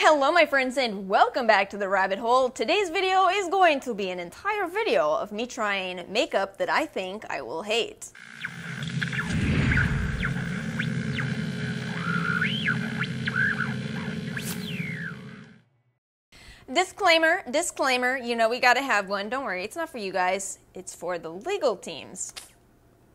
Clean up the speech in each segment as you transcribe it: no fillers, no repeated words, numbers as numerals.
Hello my friends and welcome back to the rabbit hole. Today's video is going to be an entire video of me trying makeup that I think I will hate. Disclaimer, disclaimer, you know we gotta have one. Don't worry, it's not for you guys, it's for the legal teams.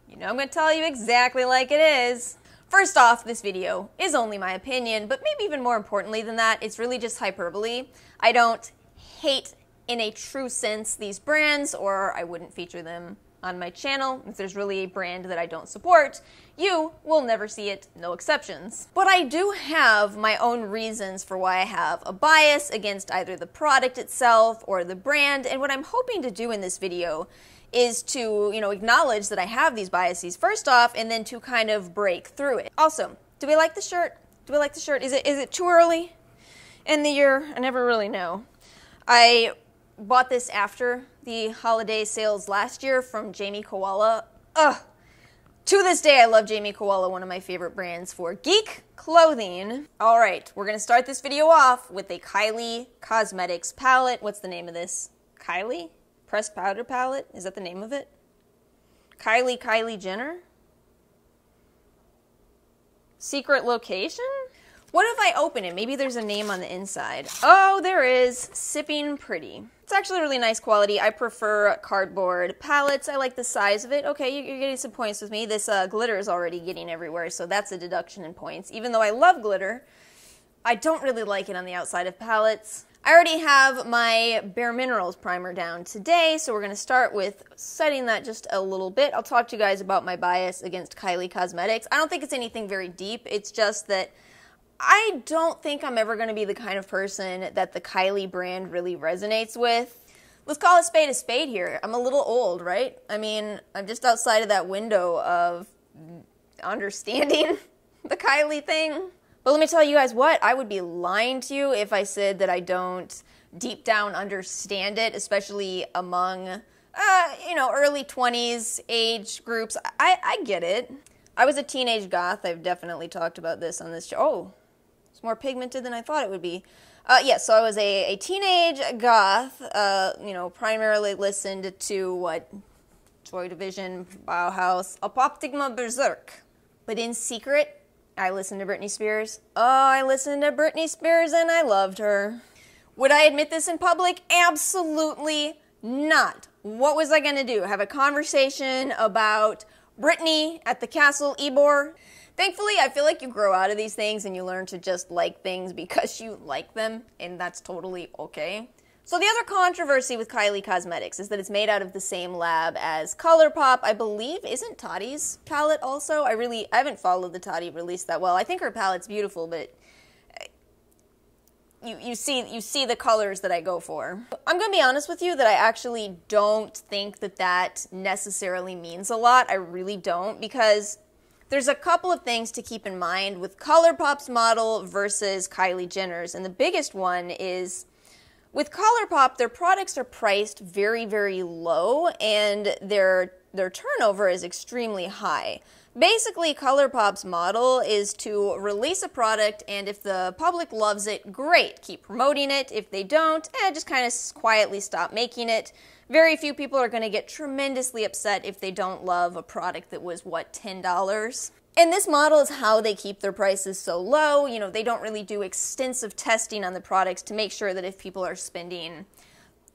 You know I'm gonna tell you exactly like it is. First off, this video is only my opinion, but maybe even more importantly than that, it's really just hyperbole. I don't hate in a true sense these brands, or I wouldn't feature them on my channel. If there's really a brand that I don't support, you will never see it, no exceptions. But I do have my own reasons for why I have a bias against either the product itself or the brand, and what I'm hoping to do in this video is to, you know, acknowledge that I have these biases first off, and then to kind of break through it. Also, do we like the shirt? Do we like the shirt? Is it too early in the year? I never really know. I bought this after the holiday sales last year from Jamie Koala. Ugh! To this day, I love Jamie Koala, one of my favorite brands for geek clothing. All right, we're gonna start this video off with a Kylie Cosmetics palette. What's the name of this? Kylie? Pressed Powder Palette? Is that the name of it? Kylie Jenner? Secret Location? What if I open it? Maybe there's a name on the inside. Oh, there is. Sipping Pretty. It's actually really nice quality. I prefer cardboard palettes. I like the size of it. Okay, you're getting some points with me. This glitter is already getting everywhere, so that's a deduction in points. Even though I love glitter, I don't really like it on the outside of palettes. I already have my Bare Minerals primer down today, so we're going to start with setting that just a little bit. I'll talk to you guys about my bias against Kylie Cosmetics. I don't think it's anything very deep, it's just that I don't think I'm ever going to be the kind of person that the Kylie brand really resonates with. Let's call a spade here. I'm a little old, right? I mean, I'm just outside of that window of understanding the Kylie thing. But let me tell you guys what, I would be lying to you if I said that I don't deep down understand it, especially among, you know, early 20s age groups. I get it. I was a teenage goth. I've definitely talked about this on this show. Oh, it's more pigmented than I thought it would be. Yeah, so I was a teenage goth, you know, primarily listened to what? Joy Division, Bauhaus, Apoptigma Berserk. But in secret, I listened to Britney Spears. Oh, I listened to Britney Spears and I loved her. Would I admit this in public? Absolutely not. What was I gonna do? Have a conversation about Britney at the Castle Ebor? Thankfully, I feel like you grow out of these things and you learn to just like things because you like them, and that's totally okay. So the other controversy with Kylie Cosmetics is that it's made out of the same lab as ColourPop, I believe. Isn't Toddy's palette also? I haven't followed the Toddy release that well. I think her palette's beautiful, but you see the colors that I go for. I'm gonna be honest with you that I actually don't think that that necessarily means a lot. I really don't, because there's a couple of things to keep in mind with ColourPop's model versus Kylie Jenner's, and the biggest one is, with ColourPop, their products are priced very, very low, and their turnover is extremely high. Basically, ColourPop's model is to release a product, and if the public loves it, great, keep promoting it. If they don't, just kind of quietly stop making it. Very few people are going to get tremendously upset if they don't love a product that was, what, $10? And this model is how they keep their prices so low. You know, they don't really do extensive testing on the products to make sure that if people are spending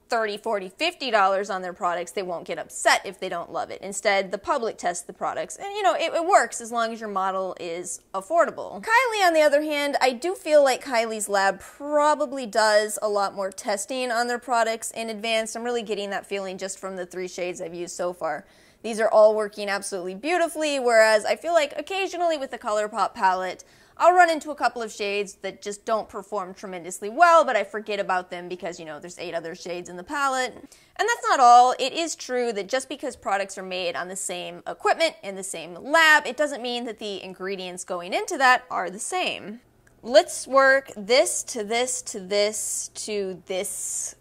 $30, $40, $50 on their products, they won't get upset if they don't love it. Instead, the public tests the products. And, you know, it works as long as your model is affordable. Kylie, on the other hand, I do feel like Kylie's lab probably does a lot more testing on their products in advance. I'm really getting that feeling just from the three shades I've used so far. These are all working absolutely beautifully, whereas I feel like occasionally with the ColourPop palette, I'll run into a couple of shades that just don't perform tremendously well, but I forget about them because, you know, there's 8 other shades in the palette. And that's not all. It is true that just because products are made on the same equipment in the same lab, it doesn't mean that the ingredients going into that are the same. Let's work this to this to this to this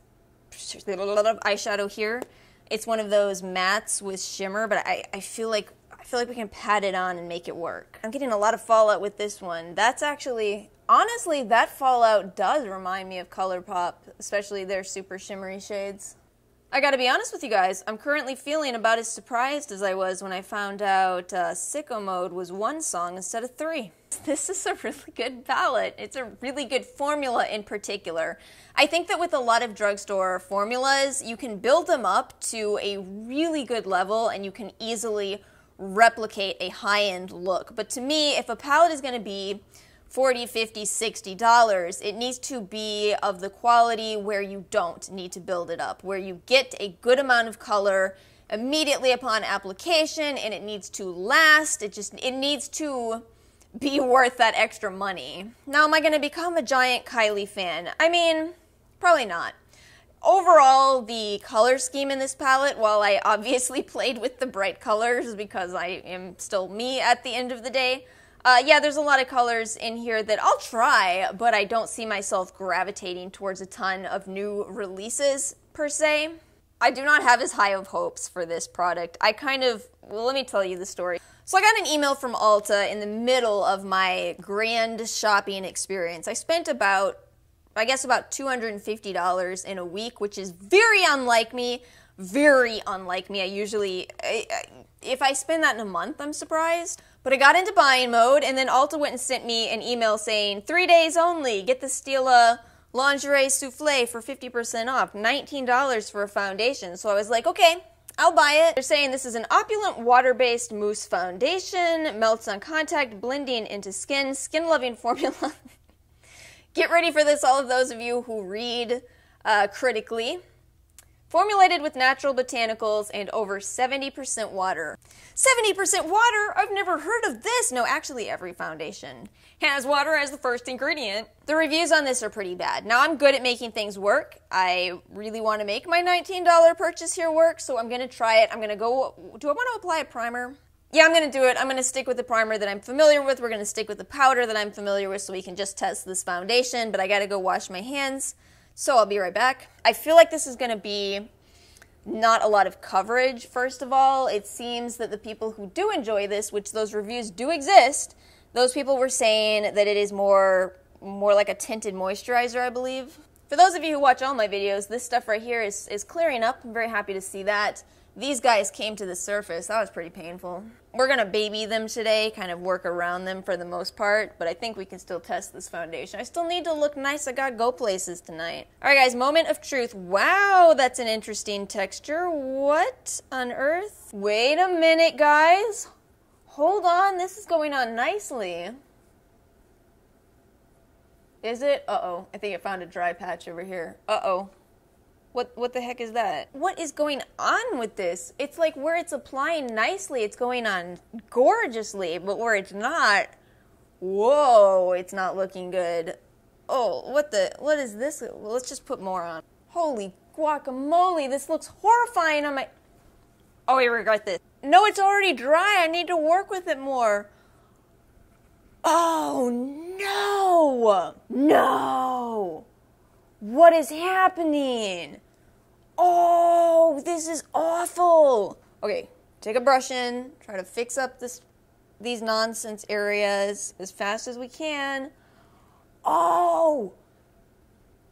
eyeshadow here. It's one of those mattes with shimmer, but I feel like we can pat it on and make it work. I'm getting a lot of fallout with this one. That's actually, Honestly, that fallout does remind me of ColourPop, especially their super shimmery shades. I gotta be honest with you guys, I'm currently feeling about as surprised as I was when I found out Sicko Mode was one song instead of three. This is a really good palette. It's a really good formula in particular. I think that with a lot of drugstore formulas, you can build them up to a really good level and you can easily replicate a high-end look. But to me, if a palette is gonna be $40, $50, $60, it needs to be of the quality where you don't need to build it up, where you get a good amount of color immediately upon application, and it needs to last. It needs to be worth that extra money. Now, am I going to become a giant Kylie fan? I mean, probably not. Overall, the color scheme in this palette, while I obviously played with the bright colors because I am still me at the end of the day, yeah, there's a lot of colors in here that I'll try, but I don't see myself gravitating towards a ton of new releases, per se. I do not have as high of hopes for this product. I kind of, well, let me tell you the story. So I got an email from Ulta in the middle of my grand shopping experience. I spent about, I guess about $250 in a week, which is very unlike me. Very unlike me. I usually, if I spend that in a month, I'm surprised. But I got into buying mode, and then Ulta went and sent me an email saying, 3 days only, get the Stila Lingerie Souffle for 50% off, $19 for a foundation. So I was like, okay, I'll buy it. They're saying this is an opulent water-based mousse foundation, melts on contact, blending into skin, skin-loving formula. Get ready for this, all of those of you who read critically. Formulated with natural botanicals and over 70% water. 70% water? I've never heard of this! No, actually every foundation has water as the first ingredient. The reviews on this are pretty bad. Now, I'm good at making things work. I really want to make my $19 purchase here work, so I'm gonna try it. I'm gonna go, do I want to apply a primer? Yeah, I'm gonna do it. I'm gonna stick with the primer that I'm familiar with. We're gonna stick with the powder that I'm familiar with so we can just test this foundation, but I gotta go wash my hands. So I'll be right back. I feel like this is gonna be not a lot of coverage, first of all. It seems that the people who do enjoy this, which those reviews do exist, those people were saying that it is more like a tinted moisturizer, I believe. For those of you who watch all my videos, this stuff right here is clearing up. I'm very happy to see that. These guys came to the surface. That was pretty painful. We're gonna baby them today, kind of work around them for the most part, but I think we can still test this foundation. I still need to look nice. I gotta go places tonight. All right, guys, moment of truth. Wow, that's an interesting texture. What on earth? Wait a minute, guys. Hold on, this is going on nicely. Is it? Uh-oh, I think it found a dry patch over here. Uh-oh. What the heck is that? What is going on with this? It's like where it's applying nicely, it's going on gorgeously, but where it's not, whoa, it's not looking good. Oh, what is this? Well, let's just put more on. Holy guacamole, this looks horrifying on my, oh, I regret this. No, it's already dry, I need to work with it more. Oh, no, no. What is happening? Oh, this is awful. Okay, take a brush in, try to fix up these nonsense areas as fast as we can. Oh,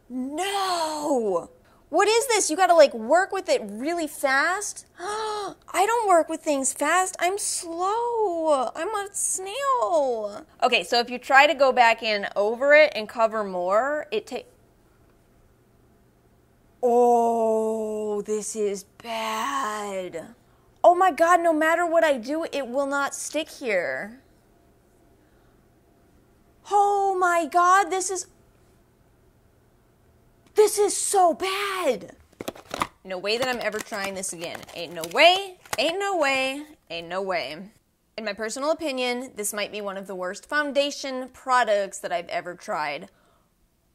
no. What is this? You gotta like work with it really fast? I don't work with things fast. I'm slow. I'm a snail. Okay, so if you try to go back in over it and cover more, it takes... Oh, this is bad. Oh my God, no matter what I do, it will not stick here. Oh my God, this is so bad. No way that I'm ever trying this again. Ain't no way, ain't no way, ain't no way. In my personal opinion, this might be one of the worst foundation products that I've ever tried.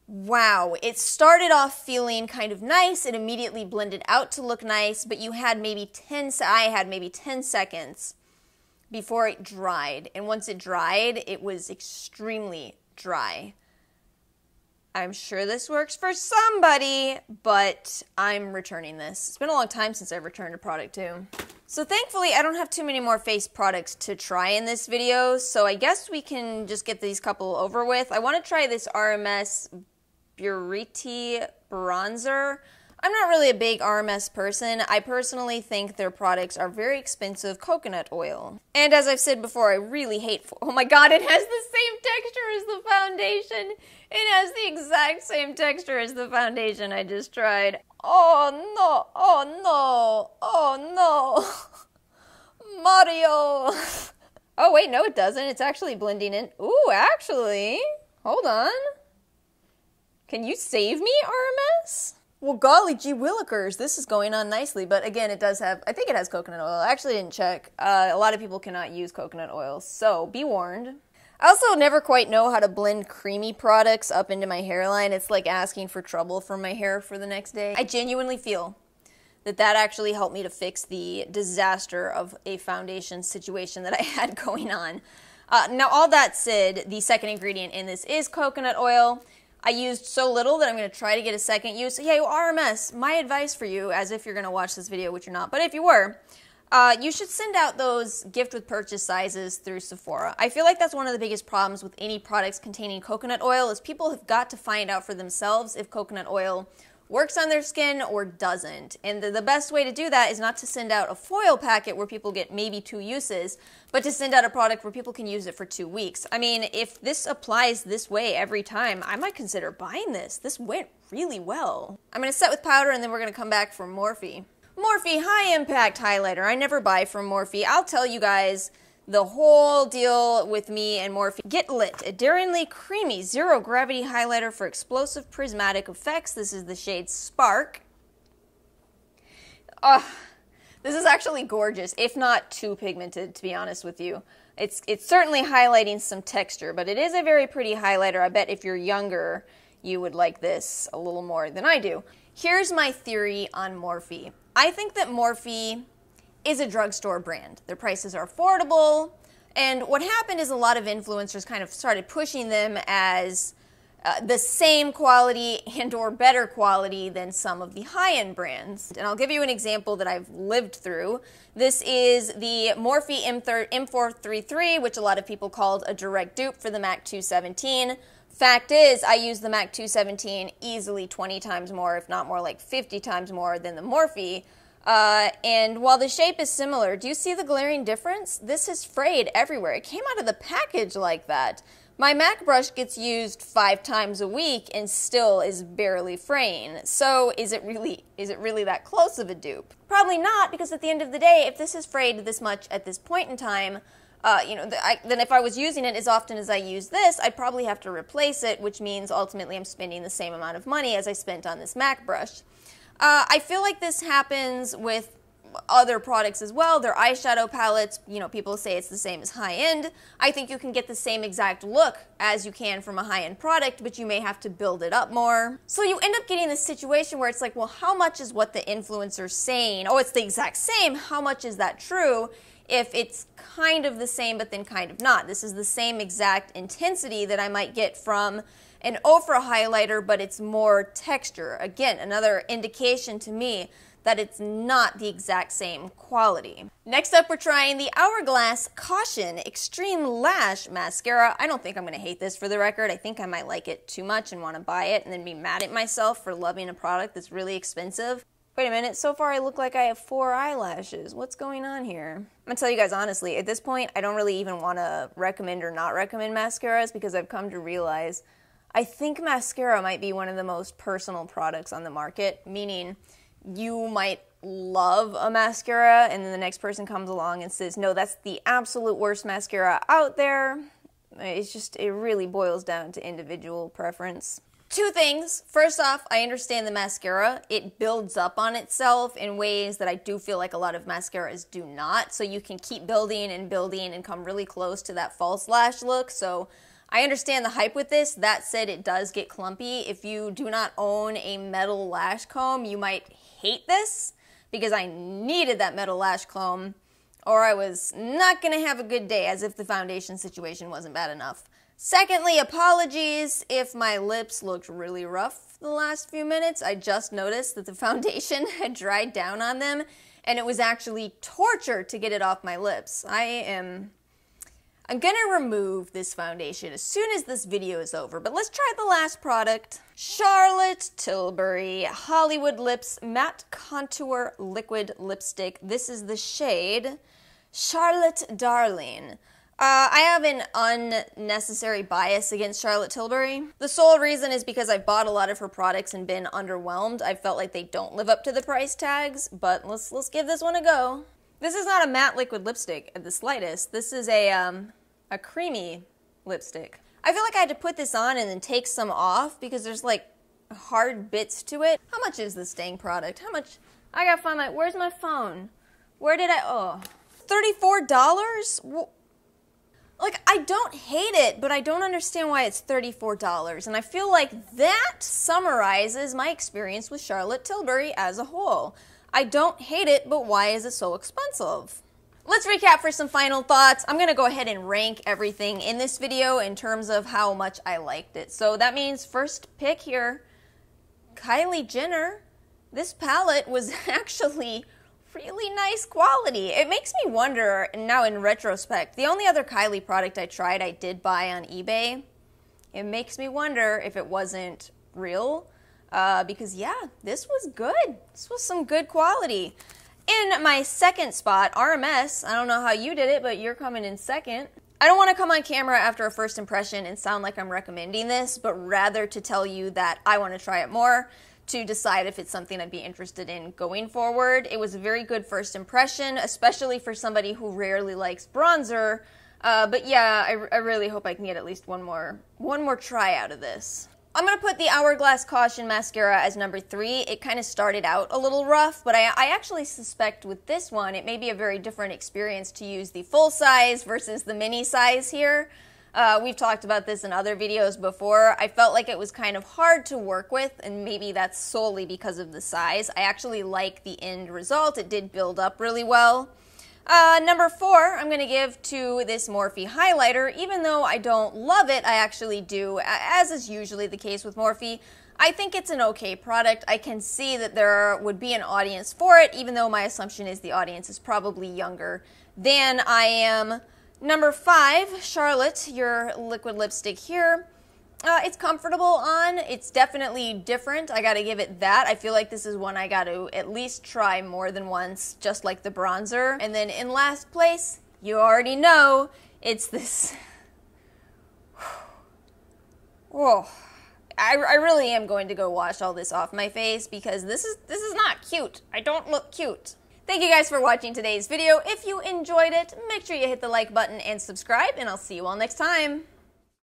Wow, it started off feeling kind of nice, it immediately blended out to look nice, but you had maybe 10 seconds before it dried, and once it dried, it was extremely dry. I'm sure this works for somebody, but I'm returning this. It's been a long time since I've returned a product too. So thankfully, I don't have too many more face products to try in this video, so I guess we can just get these couple over with. I want to try this RMS Buriti Bronzer. I'm not really a big RMS person. I personally think their products are very expensive coconut oil. And as I've said before, I really hate, oh my god, it has the same texture as the foundation. It has the exact same texture as the foundation I just tried. Oh no, oh no, oh no. Mario. Oh wait, no it doesn't. It's actually blending in. Ooh, actually, hold on. Can you save me, RMS? Well, golly gee willikers, this is going on nicely, but again, it does have, I think it has coconut oil. I actually didn't check. A lot of people cannot use coconut oil, so be warned. I also never quite know how to blend creamy products up into my hairline. It's like asking for trouble for my hair for the next day. I genuinely feel that that actually helped me to fix the disaster of a foundation situation that I had going on. Now, all that said, the second ingredient in this is coconut oil. I used so little that I'm going to try to get a second use. Hey, RMS, my advice for you, as if you're going to watch this video, which you're not, but if you were, you should send out those gift with purchase sizes through Sephora. I feel like that's one of the biggest problems with any products containing coconut oil is people have got to find out for themselves if coconut oil works on their skin or doesn't. And the best way to do that is not to send out a foil packet where people get maybe 2 uses, but to send out a product where people can use it for 2 weeks. I mean, if this applies this way every time, I might consider buying this. This went really well. I'm gonna set with powder and then we're gonna come back for Morphe. Morphe High Impact Highlighter. I never buy from Morphe. I'll tell you guys the whole deal with me and Morphe. Get Lit, a daringly creamy zero gravity highlighter for explosive prismatic effects. This is the shade Spark. This is actually gorgeous, if not too pigmented, to be honest with you. It's certainly highlighting some texture, but it is a very pretty highlighter. I bet if you're younger, you would like this a little more than I do. Here's my theory on Morphe. I think that Morphe is a drugstore brand. Their prices are affordable, and what happened is a lot of influencers kind of started pushing them as the same quality and or better quality than some of the high-end brands. And I'll give you an example that I've lived through. This is the Morphe M433, which a lot of people called a direct dupe for the MAC 217. Fact is, I use the MAC 217 easily 20 times more, if not more like 50 times more than the Morphe. And while the shape is similar, do you see the glaring difference? This is frayed everywhere. It came out of the package like that. My MAC brush gets used 5 times a week and still is barely fraying. So is it really that close of a dupe? Probably not, because at the end of the day, if this is frayed this much at this point in time, you know, then if I was using it as often as I use this, I'd probably have to replace it, which means ultimately I'm spending the same amount of money as I spent on this MAC brush. I feel like this happens with other products as well. Their eyeshadow palettes, you know, people say it's the same as high-end. I think you can get the same exact look as you can from a high-end product, but you may have to build it up more. So you end up getting this situation where it's like, well, how much is what the influencer's saying? Oh, it's the exact same. How much is that true? If it's kind of the same, but then kind of not. This is the same exact intensity that I might get from an Ofra highlighter, but it's more texture. Again, another indication to me that it's not the exact same quality. Next up, we're trying the Hourglass Caution Extreme Lash Mascara. I don't think I'm gonna hate this, for the record. I think I might like it too much and wanna buy it and then be mad at myself for loving a product that's really expensive. Wait a minute, so far I look like I have 4 eyelashes. What's going on here? I'm gonna tell you guys honestly, at this point, I don't really even wanna recommend or not recommend mascaras because I've come to realize I think mascara might be one of the most personal products on the market, meaning you might love a mascara and then the next person comes along and says, no, that's the absolute worst mascara out there. It's just, it really boils down to individual preference. 2 things. First off, I understand the mascara. It builds up on itself in ways that I do feel like a lot of mascaras do not, so you can keep building and building and come really close to that false lash look, so I understand the hype with this. That said, it does get clumpy. If you do not own a metal lash comb, you might hate this, because I needed that metal lash comb or I was not gonna have a good day, as if the foundation situation wasn't bad enough. Secondly, apologies if my lips looked really rough the last few minutes. I just noticed that the foundation had dried down on them, and it was actually torture to get it off my lips. I'm gonna remove this foundation as soon as this video is over, but let's try the last product. Charlotte Tilbury Hollywood Lips Matte Contour Liquid Lipstick. This is the shade Charlotte Darling. I have an unnecessary bias against Charlotte Tilbury. The sole reason is because I've bought a lot of her products and been underwhelmed. I felt like they don't live up to the price tags, but let's give this one a go. This is not a matte liquid lipstick at the slightest. This is a creamy lipstick. I feel like I had to put this on and then take some off because there's like hard bits to it. How much is this dang product? How much? I gotta find my, where's my phone? Where did I, oh. $34? Like, I don't hate it, but I don't understand why it's $34. And I feel like that summarizes my experience with Charlotte Tilbury as a whole. I don't hate it, but why is it so expensive? Let's recap for some final thoughts. I'm gonna go ahead and rank everything in this video in terms of how much I liked it. So that means first pick here, Kylie Jenner. This palette was actually really nice quality. It makes me wonder, now in retrospect, the only other Kylie product I tried I did buy on eBay. It makes me wonder if it wasn't real. Because yeah, this was good. This was some good quality. In my second spot, RMS, I don't know how you did it, but you're coming in second. I don't want to come on camera after a first impression and sound like I'm recommending this, but rather to tell you that I want to try it more to decide if it's something I'd be interested in going forward. It was a very good first impression, especially for somebody who rarely likes bronzer. But yeah, I really hope I can get at least one more try out of this. I'm gonna put the Hourglass Caution Mascara as number 3. It kind of started out a little rough, but I actually suspect with this one, it may be a very different experience to use the full size versus the mini size here. We've talked about this in other videos before. I felt like it was kind of hard to work with, and maybe that's solely because of the size. I actually like the end result. It did build up really well. Number 4, I'm going to give to this Morphe highlighter. Even though I don't love it, I actually do, as is usually the case with Morphe. I think it's an okay product. I can see that there would be an audience for it, even though my assumption is the audience is probably younger than I am. Number 5, Charlotte, your liquid lipstick here. It's comfortable on. It's definitely different. I gotta give it that. I feel like this is one I gotta at least try more than once, just like the bronzer. And then in last place, you already know, it's this. Oh, I really am going to go wash all this off my face because this is not cute. I don't look cute. Thank you guys for watching today's video. If you enjoyed it, make sure you hit the like button and subscribe, and I'll see you all next time.